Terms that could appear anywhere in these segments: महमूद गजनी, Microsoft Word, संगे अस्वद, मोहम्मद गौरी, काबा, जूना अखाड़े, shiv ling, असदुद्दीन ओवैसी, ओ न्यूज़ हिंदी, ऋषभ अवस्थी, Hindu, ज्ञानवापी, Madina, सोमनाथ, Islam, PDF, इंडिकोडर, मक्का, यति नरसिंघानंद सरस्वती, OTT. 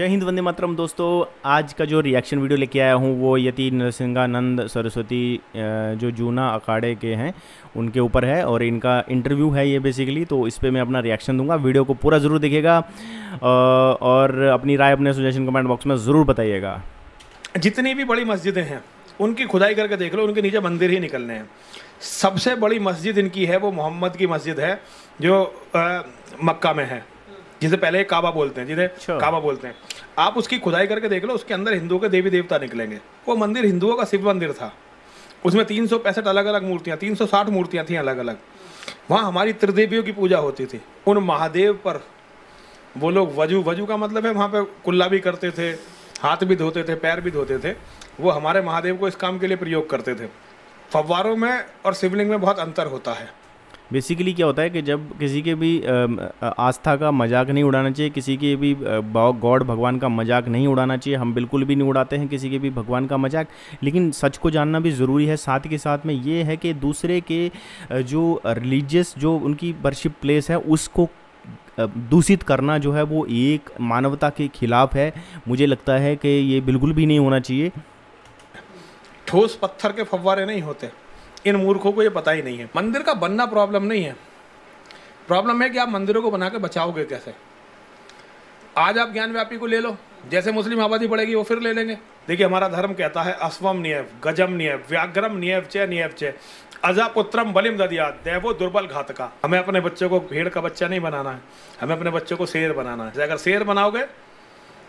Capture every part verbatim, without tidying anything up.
जय हिंद, वंदे मातरम। दोस्तों, आज का जो रिएक्शन वीडियो लेके आया हूँ वो यति नरसिंघानंद सरस्वती जो जूना अखाड़े के हैं उनके ऊपर है और इनका इंटरव्यू है ये बेसिकली। तो इस पे मैं अपना रिएक्शन दूंगा। वीडियो को पूरा ज़रूर देखिएगा और अपनी राय अपने सजेशन कमेंट बॉक्स में ज़रूर बताइएगा। जितनी भी बड़ी मस्जिदें हैं उनकी खुदाई करके देख लो, उनके नीचे मंदिर ही निकलने हैं। सबसे बड़ी मस्जिद इनकी है वो मोहम्मद की मस्जिद है जो मक्का में है, जिसे पहले काबा बोलते हैं, जिसे काबा बोलते हैं। आप उसकी खुदाई करके देख लो, उसके अंदर हिंदुओं के देवी देवता निकलेंगे। वो मंदिर हिंदुओं का शिव मंदिर था, उसमें तीन सौ पैंसठ अलग अलग मूर्तियाँ, तीन सौ साठ मूर्तियाँ थीं अलग अलग। वहाँ हमारी त्रिदेवियों की पूजा होती थी। उन महादेव पर वो लोग वजू वजू का मतलब है वहाँ पर कुल्ला भी करते थे, हाथ भी धोते थे, पैर भी धोते थे। वो हमारे महादेव को इस काम के लिए प्रयोग करते थे। फव्वारों में और शिवलिंग में बहुत अंतर होता है। बेसिकली क्या होता है कि जब किसी के भी आस्था का मजाक नहीं उड़ाना चाहिए, किसी के भी गॉड भगवान का मजाक नहीं उड़ाना चाहिए। हम बिल्कुल भी नहीं उड़ाते हैं किसी के भी भगवान का मजाक, लेकिन सच को जानना भी ज़रूरी है। साथ के साथ में ये है कि दूसरे के जो रिलीजियस जो उनकी वर्शिप प्लेस है उसको दूषित करना जो है वो एक मानवता के खिलाफ है। मुझे लगता है कि ये बिल्कुल भी नहीं होना चाहिए। ठोस पत्थर के फव्वारे नहीं होते। इन मूर्खों को ये पता ही नहीं है। मंदिर का बनना प्रॉब्लम नहीं है, प्रॉब्लम है कि आप मंदिरों को बना के बचाओगे कैसे। आज आप ज्ञानवापी को ले लो, जैसे मुस्लिम आबादी बढ़ेगी वो फिर ले लेंगे। देखिए, हमारा धर्म कहता है अश्वम नियव गजम नियव व्याघ्रम नियव चय नियव चय अजापुत्रम बलिम ददिया देवो दुर्बल घातका। हमें अपने बच्चों को भेड़ का बच्चा नहीं बनाना है, हमें अपने बच्चों को शेर बनाना है। अगर शेर बनाओगे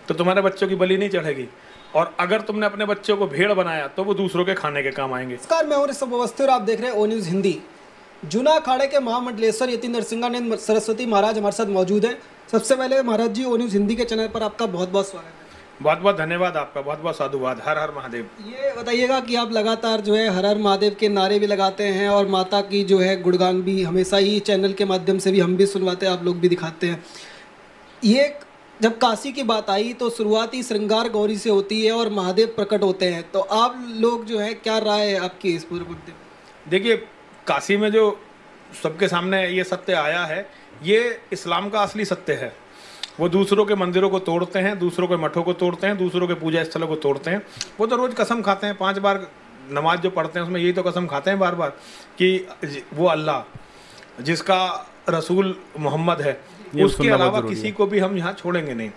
तो तुम्हारे बच्चों की बलि नहीं चढ़ेगी, और अगर तुमने अपने बच्चों को भेड़ बनाया तो वो दूसरों के खाने के काम आएंगे। नमस्कार, मैं हूं ऋषभ अवस्थी और आप देख रहे हैं ओ न्यूज़ हिंदी। जूना अखाड़े के महामंडलेश्वर यति नरसिंघानंद सरस्वती महाराज हमारे साथ मौजूद हैं। सबसे पहले महाराज जी, ओ न्यूज़ हिंदी के चैनल पर आपका बहुत बहुत स्वागत है। बहुत बहुत धन्यवाद आपका, बहुत बहुत साधुवाद। हर हर महादेव। ये बताइएगा कि आप लगातार जो है हर हर महादेव के नारे भी लगाते हैं और माता की जो है गुणगान भी हमेशा ही चैनल के माध्यम से भी हम भी सुनवाते हैं, आप लोग भी दिखाते हैं। ये जब काशी की बात आई तो शुरुआती श्रृंगार गौरी से होती है और महादेव प्रकट होते हैं, तो आप लोग जो है क्या राय है आपकी इस पूरे मुद्दे पर? देखिए, काशी में जो सबके सामने ये सत्य आया है, ये इस्लाम का असली सत्य है। वो दूसरों के मंदिरों को तोड़ते हैं, दूसरों के मठों को तोड़ते हैं, दूसरों के पूजा स्थलों को तोड़ते हैं। वो तो रोज़ कसम खाते हैं, पाँच बार नमाज जो पढ़ते हैं उसमें यही तो कसम खाते हैं बार बार कि वो अल्लाह जिसका रसूल मोहम्मद है, उसके अलावा किसी को भी हम यहाँ छोड़ेंगे नहीं।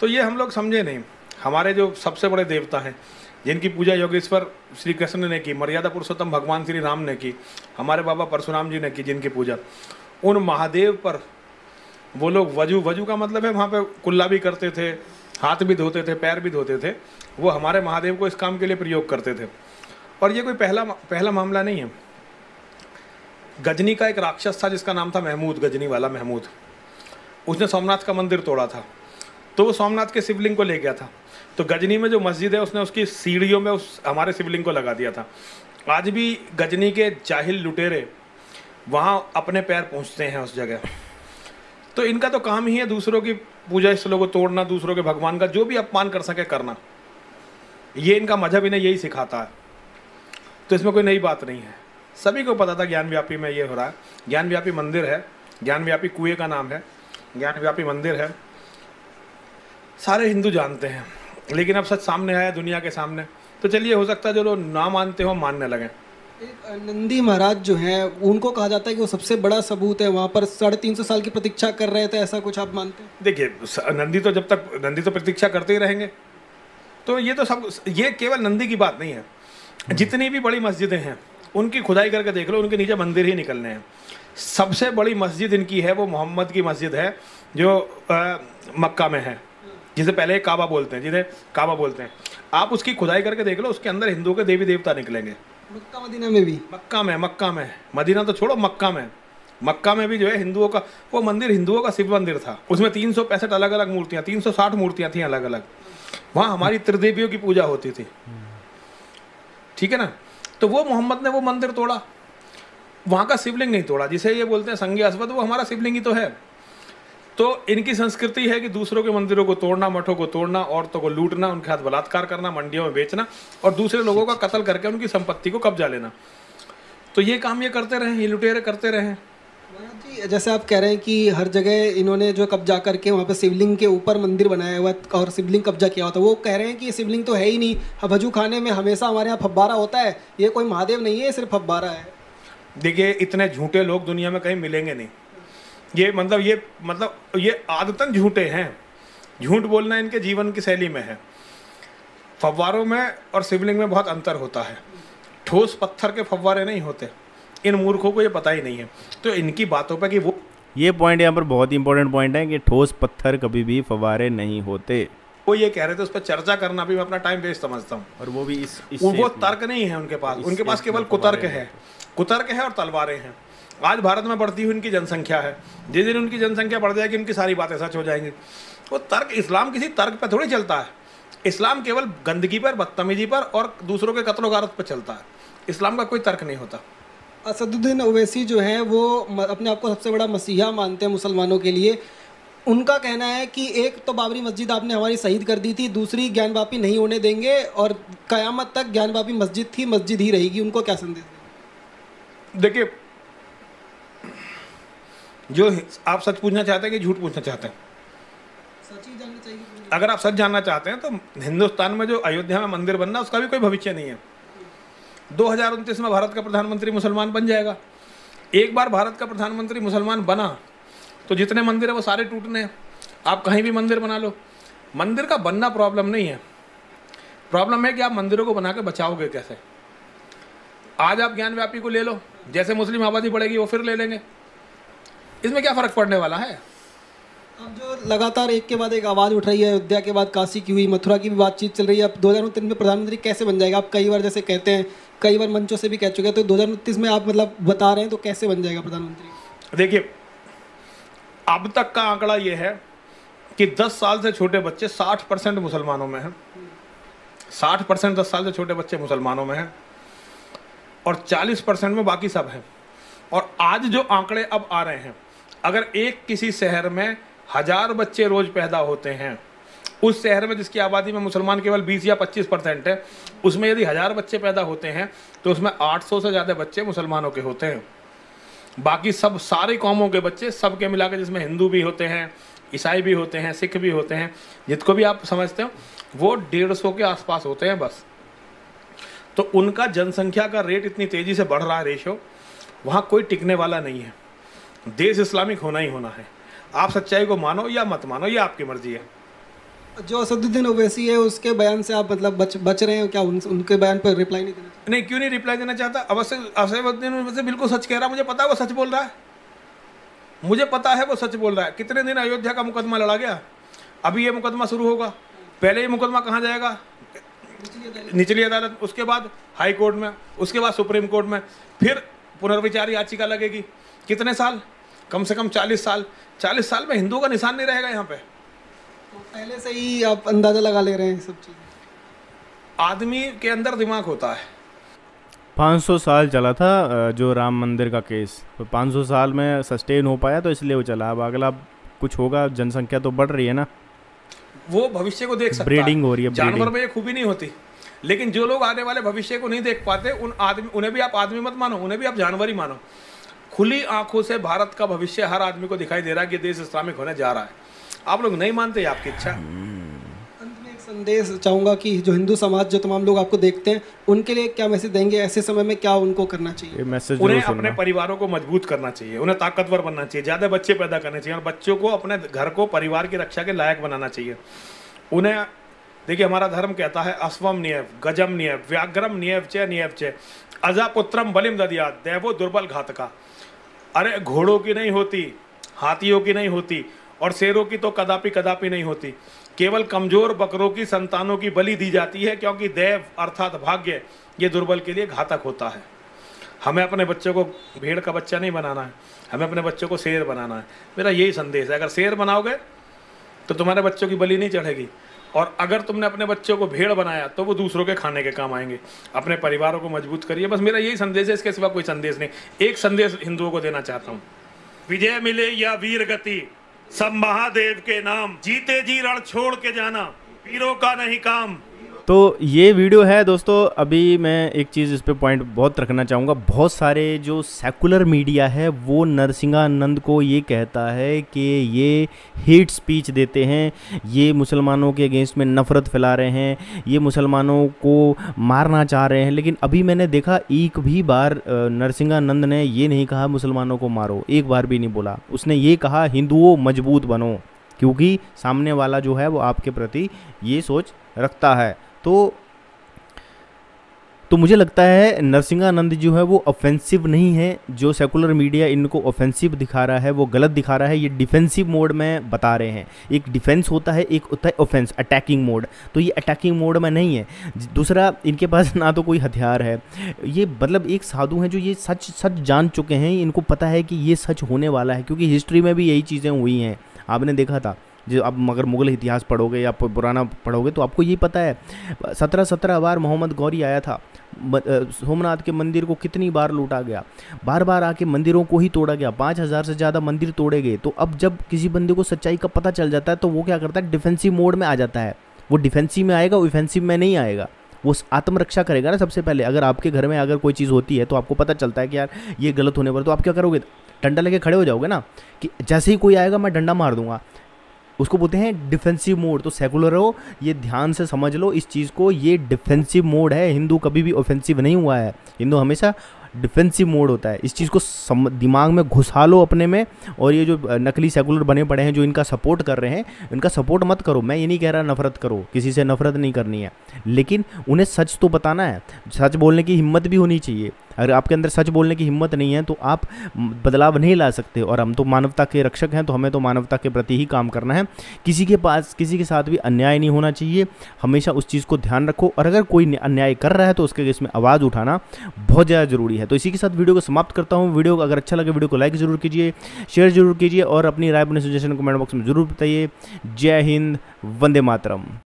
तो ये हम लोग समझे नहीं। हमारे जो सबसे बड़े देवता हैं जिनकी पूजा योगेश्वर श्री कृष्ण ने की, मर्यादा पुरुषोत्तम भगवान श्री राम ने की, हमारे बाबा परशुराम जी ने की, जिनकी पूजा उन महादेव पर वो लोग वजू वजू का मतलब है वहाँ पे कुल्ला भी करते थे, हाथ भी धोते थे, पैर भी धोते थे। वो हमारे महादेव को इस काम के लिए प्रयोग करते थे। और ये कोई पहला पहला मामला नहीं है। गजनी का एक राक्षस था जिसका नाम था महमूद गजनी वाला महमूद। उसने सोमनाथ का मंदिर तोड़ा था, तो वो सोमनाथ के शिवलिंग को ले गया था। तो गजनी में जो मस्जिद है उसने उसकी सीढ़ियों में उस हमारे शिवलिंग को लगा दिया था। आज भी गजनी के जाहिल लुटेरे वहाँ अपने पैर पहुँचते हैं उस जगह। तो इनका तो काम ही है दूसरों की पूजा स्थलों को तोड़ना, दूसरों के भगवान का जो भी अपमान कर सके करना। ये इनका मजहब इन्हें यही सिखाता है, तो इसमें कोई नई बात नहीं है। सभी को पता था ज्ञानव्यापी में ये हो रहा है। ज्ञानव्यापी मंदिर है, ज्ञानव्यापी कुएँ का नाम है, ज्ञानव्यापी मंदिर है, सारे हिंदू जानते हैं। लेकिन अब सच सामने आया दुनिया के सामने, तो चलिए हो सकता है जो लोग ना मानते हो मानने लगे। नंदी महाराज जो हैं उनको कहा जाता है कि वो सबसे बड़ा सबूत है, वहाँ पर साढ़े तीन सौ साल की प्रतीक्षा कर रहे थे, ऐसा कुछ आप मानते हैं? देखिए, नंदी तो जब तक नंदी तो प्रतीक्षा करते ही रहेंगे। तो ये तो सब ये केवल नंदी की बात नहीं है। जितनी भी बड़ी मस्जिदें हैं उनकी खुदाई करके देख लो, उनके नीचे मंदिर ही निकलने हैं। सबसे बड़ी मस्जिद इनकी है वो मोहम्मद की मस्जिद है जो आ, मक्का में है, जिसे पहले काबा बोलते हैं, जिसे काबा बोलते हैं। आप उसकी खुदाई करके देख लो, उसके अंदर हिंदुओं के देवी देवता निकलेंगे। मक्का मदीना में भी मक्का में मक्का में मदीना तो छोड़ो, मक्का में मक्का में भी जो है हिंदुओं का वो मंदिर हिंदुओं का शिव मंदिर था। उसमें तीन सौ पैंसठ अलग अलग मूर्तियाँ, तीन सौ साठ मूर्तियाँ थीं अलग अलग। वहाँ हमारी त्रिदेवियों की पूजा होती थी, ठीक है ना। तो वो मोहम्मद ने वो मंदिर तोड़ा, वहाँ का शिवलिंग नहीं तोड़ा। जिसे ये बोलते हैं संगे अस्वद, वो हमारा शिवलिंग ही तो है। तो इनकी संस्कृति है कि दूसरों के मंदिरों को तोड़ना, मठों को तोड़ना, औरतों को लूटना, उनके हाथ बलात्कार करना, मंडियों में बेचना और दूसरे लोगों का कत्ल करके उनकी संपत्ति को कब्जा लेना। तो ये काम ये करते रहे, ये लुटेरे करते रहे। जी, जैसे आप कह रहे हैं कि हर जगह इन्होंने जो कब्जा करके वहाँ पे शिवलिंग के ऊपर मंदिर बनाया हुआ और शिवलिंग कब्जा किया हुआ था, वो कह रहे हैं कि शिवलिंग तो है ही नहीं, भजू खाने में हमेशा हमारे यहाँ फब्बारा होता है, ये कोई महादेव नहीं है, सिर्फ फब्बारा है। देखिए इतने झूठे लोग दुनिया में कहीं मिलेंगे नहीं, ये मतलब ये मतलब ये आदतन झूठे हैं, झूठ बोलना इनके जीवन की शैली में है। फव्वारों में और शिवलिंग में बहुत अंतर होता है, ठोस पत्थर के फव्वारे नहीं होते, इन मूर्खों को ये पता ही नहीं है, तो इनकी बातों पर कि वो ये पॉइंट यहाँ पर बहुत इंपॉर्टेंट पॉइंट है कि ठोस पत्थर कभी भी फव्वारे नहीं होते। वो ये कह रहे थे उस पर चर्चा करना भी मैं अपना टाइम वेस्ट समझता हूँ, और वो भी इस, इस वो तर्क नहीं है उनके पास, उनके पास केवल कुतर्क है, कुतर्क है और तलवारें हैं। आज भारत में बढ़ती हुई इनकी जनसंख्या है, जिस दिन उनकी जनसंख्या बढ़ जाएगी उनकी सारी बातें सच हो जाएंगी। वो तर्क, इस्लाम किसी तर्क पर थोड़ी चलता है, इस्लाम केवल गंदगी पर, बदतमीजी पर और दूसरों के कत्लो गारत पर चलता है, इस्लाम का कोई तर्क नहीं होता। असदुद्दीन ओवैसी जो है वो अपने आप को सबसे बड़ा मसीहा मानते हैं मुसलमानों के लिए। उनका कहना है कि एक तो बाबरी मस्जिद आपने हमारी शहीद कर दी थी, दूसरी ज्ञानवापी नहीं होने देंगे और कयामत तक ज्ञानवापी मस्जिद थी मस्जिद ही रहेगी। उनको क्या संदेश? देखिए जो आप सच पूछना चाहते हैं कि झूठ पूछना चाहते हैं, सच ही जानना चाहिए। अगर आप सच जानना चाहते हैं तो हिंदुस्तान में जो अयोध्या में मंदिर बनना उसका भी कोई भविष्य नहीं है। दो हज़ार उनतीस में भारत का प्रधानमंत्री मुसलमान बन जाएगा। एक बार भारत का प्रधानमंत्री मुसलमान बना तो जितने मंदिर हैं वो सारे टूटने हैं। आप कहीं भी मंदिर बना लो, मंदिर का बनना प्रॉब्लम नहीं है, प्रॉब्लम है कि आप मंदिरों को बना के बचाओगे कैसे। आज आप ज्ञानव्यापी को ले लो, जैसे मुस्लिम आबादी बढ़ेगी वो फिर ले लेंगे, इसमें क्या फ़र्क पड़ने वाला है। अब जो लगातार एक के बाद एक आवाज़ उठ रही है, अयोध्या के बाद काशी की हुई, मथुरा की भी बातचीत चल रही है, अब दो हज़ार उनतीस में प्रधानमंत्री कैसे बन जाएगा? आप कई बार जैसे कहते हैं, कई बार मंचों से भी कह चुके हैं, तो दो हज़ार उनतीस में आप मतलब बता रहे हैं तो कैसे बन जाएगा प्रधानमंत्री? देखिए अब तक का आंकड़ा ये है कि दस साल से छोटे बच्चे साठ परसेंट मुसलमानों में हैं, साठ परसेंट दस साल से छोटे बच्चे मुसलमानों में हैं और चालीस परसेंट में बाकी सब हैं। और आज जो आंकड़े अब आ रहे हैं, अगर एक किसी शहर में हज़ार बच्चे रोज़ पैदा होते हैं, उस शहर में जिसकी आबादी में मुसलमान केवल बीस या पच्चीस परसेंट है, उसमें यदि हज़ार बच्चे पैदा होते हैं तो उसमें आठ सौ से ज़्यादा बच्चे मुसलमानों के होते हैं। बाकी सब सारे कौमों के बच्चे सब के मिला के, जिसमें हिंदू भी होते हैं, ईसाई भी होते हैं, सिख भी होते हैं, जिसको भी आप समझते हो, वो डेढ़ सौ के आसपास होते हैं बस। तो उनका जनसंख्या का रेट इतनी तेज़ी से बढ़ रहा है रेशो, वहाँ कोई टिकने वाला नहीं है। देश इस्लामिक होना ही होना है, आप सच्चाई को मानो या मत मानो, ये आपकी मर्जी है। जो असदुद्दीन ओवैसी है उसके बयान से आप मतलब बच बच रहे हैं क्या? उन, उनके बयान पर रिप्लाई नहीं देना? नहीं, क्यों नहीं रिप्लाई देना चाहता? अवश्य। असदुद्दीन ओवैसी बिल्कुल सच कह रहा है, मुझे पता है वो सच बोल रहा है, मुझे पता है वो सच बोल रहा है। कितने दिन अयोध्या का मुकदमा लड़ा गया, अभी ये मुकदमा शुरू होगा, पहले ये मुकदमा कहाँ जाएगा? निचली अदालत, उसके बाद हाई कोर्ट में, उसके बाद सुप्रीम कोर्ट में, फिर पुनर्विचार याचिका लगेगी। कितने साल? कम से कम चालीस साल। चालीस साल में हिंदुओं का निशान नहीं रहेगा यहाँ पे। तो पहले से ही आप अंदाज़ा लगा ले रहे हैं सब चीज़ें। आदमी के अंदर दिमाग होता है। पाँच सौ साल चला था जो राम मंदिर का केस, तो पाँच सौ साल में सस्टेन हो पाया तो इसलिए वो चला। अब अगला कुछ होगा, जनसंख्या तो बढ़ रही है ना, वो भविष्य को देख सकता है। ब्रीडिंग हो रही है, जानवर में ये खूबी नहीं होती, लेकिन जो लोग आने वाले भविष्य को नहीं देख पाते उन आदमी उन्हें भी आप आदमी मत मानो, उन्हें भी आप जानवर ही मानो। खुली आंखों से भारत का भविष्य हर आदमी को दिखाई दे रहा है कि देश इस्लामिक होने जा रहा है। आप लोग नहीं मानते, आपकी इच्छा। अंत में एक संदेश चाहूँगा कि जो हिंदू समाज, जो तमाम लोग आपको देखते हैं, उनके लिए क्या मैसेज देंगे? ऐसे समय में क्या उनको करना चाहिए? मैसेज उन्हें अपने परिवारों को मजबूत करना चाहिए, उन्हें ताकतवर बनना चाहिए, ज़्यादा बच्चे पैदा करने चाहिए और बच्चों को अपने घर को, परिवार की रक्षा के लायक बनाना चाहिए। उन्हें देखिए हमारा धर्म कहता है अश्वम नियव, गजम नियव, व्याघ्रम नियव च नियव च, अजापुत्रम बलिम ददिया, दैवो दुर्बल घातका। अरे घोड़ों की नहीं होती, हाथियों की नहीं होती और शेरों की तो कदापि कदापि नहीं होती, केवल कमजोर बकरों की संतानों की बलि दी जाती है, क्योंकि देव अर्थात भाग्य ये दुर्बल के लिए घातक होता है। हमें अपने बच्चों को भेड़ का बच्चा नहीं बनाना है, हमें अपने बच्चों को शेर बनाना है। मेरा यही संदेश है, अगर शेर बनाओगे तो तुम्हारे बच्चों की बलि नहीं चढ़ेगी, और अगर तुमने अपने बच्चों को भेड़ बनाया तो वो दूसरों के खाने के काम आएंगे। अपने परिवारों को मजबूत करिए, बस मेरा यही संदेश है, इसके सिवा कोई संदेश नहीं। एक संदेश हिंदुओं को देना चाहता हूँ, विजय मिले या वीर गति सब महादेव के नाम, जीते जी रण छोड़ के जाना वीरों का नहीं काम। तो ये वीडियो है दोस्तों। अभी मैं एक चीज़ इस पे पॉइंट बहुत रखना चाहूँगा। बहुत सारे जो सेकुलर मीडिया है वो नरसिंघानंद को ये कहता है कि ये हेट स्पीच देते हैं, ये मुसलमानों के अगेंस्ट में नफ़रत फैला रहे हैं, ये मुसलमानों को मारना चाह रहे हैं। लेकिन अभी मैंने देखा एक भी बार नरसिंघानंद ने ये नहीं कहा मुसलमानों को मारो, एक बार भी नहीं बोला। उसने ये कहा हिंदुओं मजबूत बनो, क्योंकि सामने वाला जो है वो आपके प्रति ये सोच रखता है। तो तो मुझे लगता है नरसिंघानंद जो है वो ऑफेंसिव नहीं है। जो सेकुलर मीडिया इनको ऑफेंसिव दिखा रहा है वो गलत दिखा रहा है। ये डिफेंसिव मोड में बता रहे हैं। एक डिफेंस होता है, एक होता है ऑफेंस, अटैकिंग मोड। तो ये अटैकिंग मोड में नहीं है। दूसरा, इनके पास ना तो कोई हथियार है। ये मतलब एक साधु हैं जो ये सच सच जान चुके हैं। इनको पता है कि ये सच होने वाला है, क्योंकि हिस्ट्री में भी यही चीज़ें हुई हैं। आपने देखा था, जो आप मगर मुग़ल इतिहास पढ़ोगे या पुराना पढ़ोगे तो आपको ये पता है सत्रह सत्रह बार मोहम्मद गौरी आया था। सोमनाथ के मंदिर को कितनी बार लूटा गया, बार बार आके मंदिरों को ही तोड़ा गया। पाँच हज़ार से ज़्यादा मंदिर तोड़े गए। तो अब जब किसी बंदे को सच्चाई का पता चल जाता है तो वो क्या करता है, डिफेंसिव मोड में आ जाता है। वो डिफेंसिव में आएगा, ओफेंसिव में नहीं आएगा। वो आत्मरक्षा करेगा ना सबसे पहले। अगर आपके घर में अगर कोई चीज़ होती है तो आपको पता चलता है कि यार ये गलत होने पर, तो आप क्या करोगे, डंडा लेके खड़े हो जाओगे ना, कि जैसे ही कोई आएगा मैं डंडा मार दूंगा। उसको बोलते हैं डिफेंसिव मोड। तो सेकुलर हो, ये ध्यान से समझ लो इस चीज़ को, ये डिफेंसिव मोड है। हिंदू कभी भी ऑफेंसिव नहीं हुआ है। हिंदू हमेशा डिफेंसिव मोड होता है। इस चीज़ को सम, दिमाग में घुसा लो अपने में। और ये जो नकली सेकुलर बने पड़े हैं जो इनका सपोर्ट कर रहे हैं, इनका सपोर्ट मत करो। मैं ये नहीं कह रहा नफ़रत करो, किसी से नफ़रत नहीं करनी है, लेकिन उन्हें सच तो बताना है। सच बोलने की हिम्मत भी होनी चाहिए। अगर आपके अंदर सच बोलने की हिम्मत नहीं है तो आप बदलाव नहीं ला सकते। और हम तो मानवता के रक्षक हैं, तो हमें तो मानवता के प्रति ही काम करना है। किसी के पास, किसी के साथ भी अन्याय नहीं होना चाहिए। हमेशा उस चीज़ को ध्यान रखो। और अगर कोई अन्याय कर रहा है तो उसके इसमें आवाज़ उठाना बहुत ज़्यादा ज़रूरी है। तो इसी के साथ वीडियो को समाप्त करता हूँ। वीडियो अगर अच्छा लगे वीडियो को लाइक ज़रूर कीजिए, शेयर ज़रूर कीजिए और अपनी राय अपने सजेशन कमेंट बॉक्स में ज़रूर बताइए। जय हिंद, वंदे मातरम।